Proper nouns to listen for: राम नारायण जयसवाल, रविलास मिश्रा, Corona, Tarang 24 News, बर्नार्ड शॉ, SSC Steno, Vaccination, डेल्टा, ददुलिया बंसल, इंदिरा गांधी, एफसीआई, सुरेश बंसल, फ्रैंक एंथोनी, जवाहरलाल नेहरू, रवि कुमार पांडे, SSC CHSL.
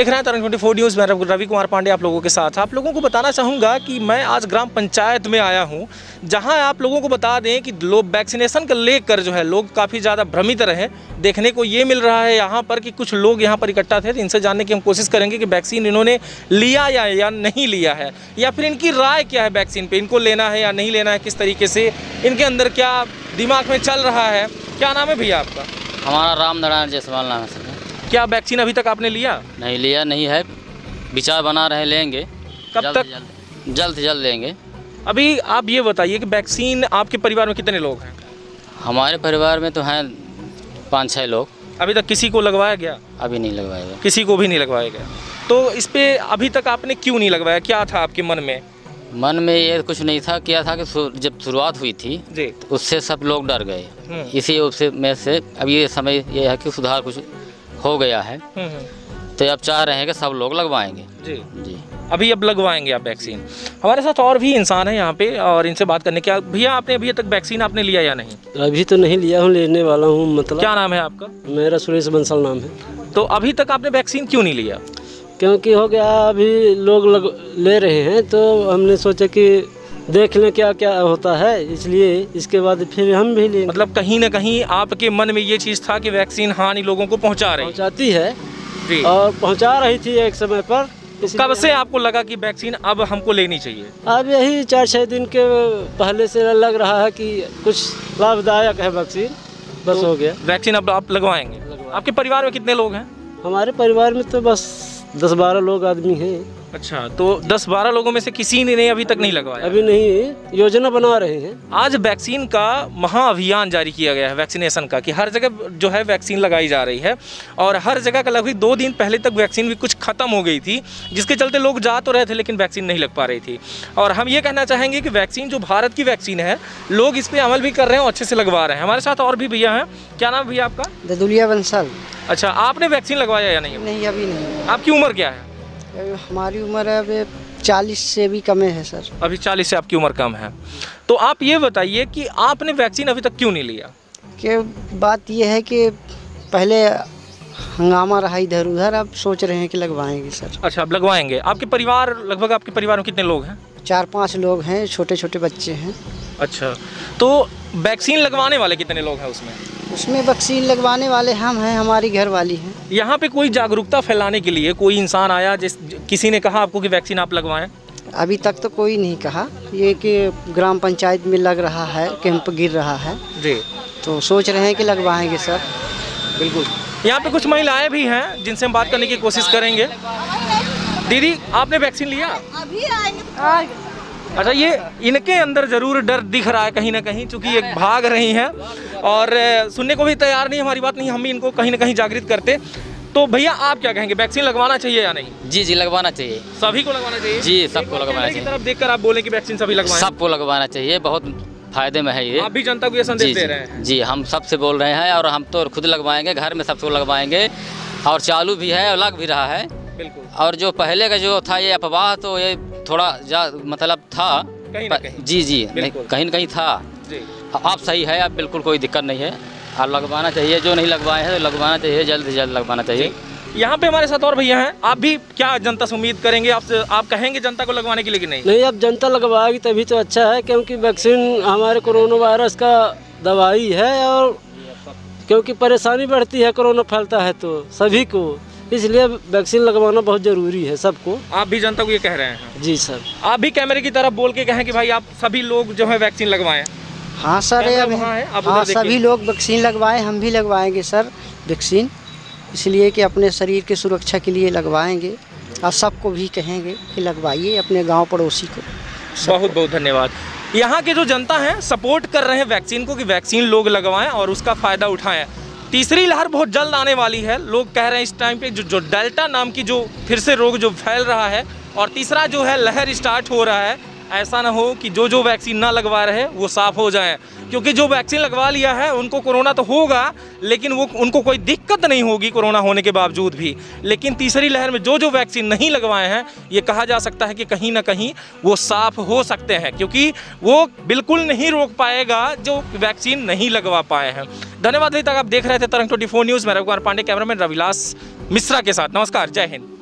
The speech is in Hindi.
देख रहे हैं तरंग 24 न्यूज़ में रवि कुमार पांडे आप लोगों के साथ। आप लोगों को बताना चाहूँगा कि मैं आज ग्राम पंचायत में आया हूँ, जहाँ आप लोगों को बता दें कि लोग वैक्सीनेशन को लेकर जो है लोग काफ़ी ज़्यादा भ्रमित रहे। देखने को ये मिल रहा है यहाँ पर कि कुछ लोग यहाँ पर इकट्ठा थे, इनसे जानने की हम कोशिश करेंगे कि वैक्सीन इन्होंने लिया या नहीं लिया है, या फिर इनकी राय क्या है वैक्सीन पर, इनको लेना है या नहीं लेना है, किस तरीके से इनके अंदर क्या दिमाग में चल रहा है। क्या नाम है भैया आपका? हमारा राम नारायण जयसवाल नाम है सर। क्या वैक्सीन अभी तक आपने लिया? नहीं लिया नहीं है, विचार बना रहे लेंगे। कब तक? जल्द से जल्द लेंगे। अभी आप ये बताइए कि वैक्सीन आपके परिवार में कितने लोग हैं? हमारे परिवार में तो हैं 5-6 लोग। अभी तक किसी को लगवाया गया? अभी नहीं लगवाया गया, किसी को भी नहीं लगवाया गया। तो इस पर अभी तक आपने क्यों नहीं लगवाया, क्या था आपके मन में? मन में ये कुछ नहीं था, क्या था कि जब शुरुआत हुई थी तो उससे सब लोग डर गए, इसी उससे में से अब ये समय ये है कि सुधार कुछ हो गया है, तो अब चाह रहे हैं कि सब लोग लगवाएंगे। जी अभी अब लगवाएंगे आप वैक्सीन। हमारे साथ और भी इंसान है यहाँ पे और इनसे बात करने की। भैया आपने अभी तक वैक्सीन आपने लिया या नहीं? अभी तो नहीं लिया हूँ, लेने वाला हूँ। मतलब क्या नाम है आपका? मेरा सुरेश बंसल नाम है। तो अभी तक आपने वैक्सीन क्यों नहीं लिया? क्योंकि हो गया अभी लोग ले रहे हैं, तो हमने सोचा कि देख लें क्या क्या होता है, इसलिए इसके बाद फिर हम भी लें। मतलब कहीं ना कहीं आपके मन में ये चीज़ था कि वैक्सीन हानि लोगों को पहुंचाती है जी, और पहुंचा रही थी एक समय पर। कब से आपको लगा कि वैक्सीन अब हमको लेनी चाहिए? अब यही 4-6 दिन के पहले से लग रहा है कि कुछ लाभदायक है वैक्सीन, बस हो गया। वैक्सीन अब आप लगवाएंगे। आपके परिवार में कितने लोग हैं? हमारे परिवार में तो बस 10-12 लोग आदमी हैं। अच्छा, तो 10-12 लोगों में से किसी ने अभी तक नहीं लगवाया? अभी नहीं, योजना बना रहे हैं। आज वैक्सीन का महाअभियान जारी किया गया है वैक्सीनेशन का, कि हर जगह जो है वैक्सीन लगाई जा रही है, और हर जगह का लगभग 2 दिन पहले तक वैक्सीन भी कुछ ख़त्म हो गई थी, जिसके चलते लोग जा तो रहे थे लेकिन वैक्सीन नहीं लग पा रही थी। और हम ये कहना चाहेंगे कि वैक्सीन जो भारत की वैक्सीन है, लोग इस पर अमल भी कर रहे हैं और अच्छे से लगवा रहे हैं। हमारे साथ और भी भैया हैं। क्या नाम भैया आपका? ददुलिया बंसल। अच्छा, आपने वैक्सीन लगवाया या नहीं? नहीं, अभी नहीं। आपकी उम्र क्या है? हमारी उम्र है अभी 40 से भी कम है सर। अभी 40 से आपकी उम्र कम है। तो आप ये बताइए कि आपने वैक्सीन अभी तक क्यों नहीं लिया? कि बात ये है कि पहले हंगामा रहा इधर उधर, अब सोच रहे हैं कि लगवाएंगे सर। अच्छा, आप लगवाएंगे। आपके परिवार लगभग आपके परिवार में कितने लोग हैं? 4-5 लोग हैं, छोटे छोटे बच्चे हैं। अच्छा, तो वैक्सीन लगवाने वाले कितने लोग हैं उसमें? उसमें वैक्सीन लगवाने वाले हम हैं, हमारी घर वाली हैं। यहाँ पे कोई जागरूकता फैलाने के लिए कोई इंसान आया, जिस किसी ने कहा आपको कि वैक्सीन आप लगवाएं? अभी तक तो कोई नहीं कहा। ये कि ग्राम पंचायत में लग रहा है, कैंप गिर रहा है जी, तो सोच रहे हैं कि लगवाएंगे सर। बिल्कुल। यहाँ पे कुछ महिलाएँ भी हैं जिनसे हम बात करने की कोशिश करेंगे। दीदी आपने वैक्सीन लिया? अभी आएंगे। अच्छा, ये इनके अंदर ज़रूर डर दिख रहा है कहीं ना कहीं, क्योंकि एक भाग रही हैं और सुनने को भी तैयार नहीं हमारी बात। नहीं, हम भी इनको कहीं ना कहीं जागृत करते। तो भैया आप क्या कहेंगे, वैक्सीन लगवाना चाहिए या नहीं? जी जी लगवाना चाहिए। सभी को लगवाना चाहिए? जी सबको लगवाना चाहिए। तरफ देख कर आप बोले कि वैक्सीन सभी लगवाएं? सबको लगवाना चाहिए, बहुत फायदे में है ये। आप भी जनता को ये संदेश दे रहे हैं? जी, हम सबसे बोल रहे हैं और हम तो खुद लगवाएंगे, घर में सबको लगवाएंगे, और चालू भी है और लग भी रहा है। बिल्कुल। और जो पहले का जो था ये अफवाह, तो ये थोड़ा मतलब था कहीं ना कहीं। जी जी कहीं ना कहीं था जी। आप सही है, आप बिल्कुल कोई दिक्कत नहीं है, आप लगवाना चाहिए। जो नहीं लगवाए हैं लगवाना चाहिए, जल्द से जल्द लगवाना चाहिए। यहाँ पे हमारे साथ और भैया हैं। आप भी क्या जनता से उम्मीद करेंगे, आपसे आप कहेंगे जनता को लगवाने के लिए कि नहीं? नहीं, अब जनता लगवाएगी तभी तो अच्छा है, क्योंकि वैक्सीन हमारे कोरोना वायरस का दवाई है, और क्योंकि परेशानी बढ़ती है कोरोना फैलता है तो सभी को, इसलिए वैक्सीन लगवाना बहुत जरूरी है सबको। आप भी जनता को ये कह रहे हैं? जी सर। आप भी कैमरे की तरफ बोल के कहें कि भाई आप सभी लोग जो है वैक्सीन लगवाएं। हाँ सर, हाँ सभी लोग वैक्सीन लगवाएं, हम भी लगवाएंगे सर वैक्सीन, इसलिए कि अपने शरीर की सुरक्षा के लिए लगवाएंगे। और सबको भी कहेंगे कि लगवाइए, अपने गाँव पड़ोसी को। बहुत बहुत धन्यवाद। यहाँ के जो जनता है सपोर्ट कर रहे हैं वैक्सीन को, कि वैक्सीन लोग लगवाएं और उसका फ़ायदा उठाएँ। तीसरी लहर बहुत जल्द आने वाली है, लोग कह रहे हैं इस टाइम पे जो डेल्टा नाम की जो फिर से रोग जो फैल रहा है, और तीसरा जो है लहर स्टार्ट हो रहा है। ऐसा ना हो कि जो जो वैक्सीन ना लगवा रहे वो साफ हो जाए, क्योंकि जो वैक्सीन लगवा लिया है उनको कोरोना तो होगा, लेकिन वो उनको कोई दिक्कत नहीं होगी कोरोना होने के बावजूद भी। लेकिन तीसरी लहर में जो जो वैक्सीन नहीं लगवाए हैं, ये कहा जा सकता है कि कहीं ना कहीं वो साफ हो सकते हैं, क्योंकि वो बिल्कुल नहीं रोक पाएगा जो वैक्सीन नहीं लगवा पाए हैं। धन्यवाद। अभी तक आप देख रहे थे तरंग 24 न्यूज़। मैं रवि कुमार पांडे, कैमरामैन रविलास मिश्रा के साथ। नमस्कार, जय हिंद।